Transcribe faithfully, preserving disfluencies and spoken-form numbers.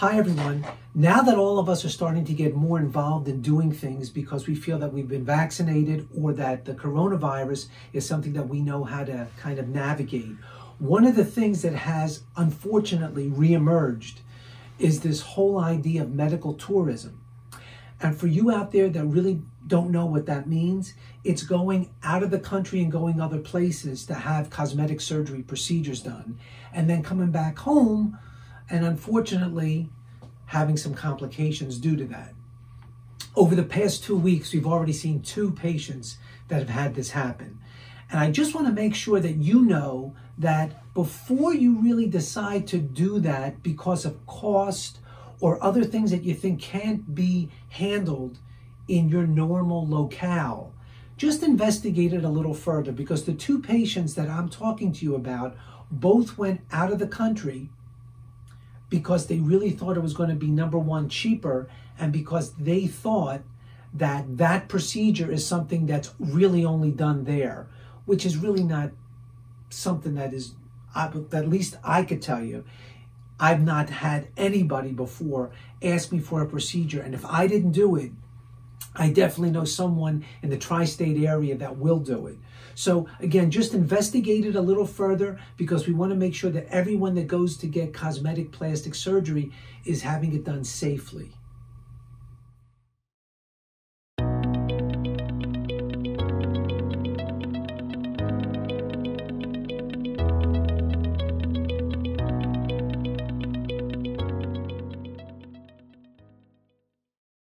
Hi everyone, now that all of us are starting to get more involved in doing things because we feel that we've been vaccinated or that the coronavirus is something that we know how to kind of navigate, one of the things that has unfortunately reemerged is this whole idea of medical tourism. And for you out there that really don't know what that means, it's going out of the country and going other places to have cosmetic surgery procedures done and then coming back home and unfortunately having some complications due to that. Over the past two weeks, we've already seen two patients that have had this happen. And I just want to make sure that you know that before you really decide to do that because of cost or other things that you think can't be handled in your normal locale, just investigate it a little further, because the two patients that I'm talking to you about both went out of the country because they really thought it was going to be, number one, cheaper, and because they thought that that procedure is something that's really only done there, which is really not something that is, at least I could tell you, I've not had anybody before ask me for a procedure. And if I didn't do it, I definitely know someone in the tri-state area that will do it. So again, just investigate it a little further, because we want to make sure that everyone that goes to get cosmetic plastic surgery is having it done safely.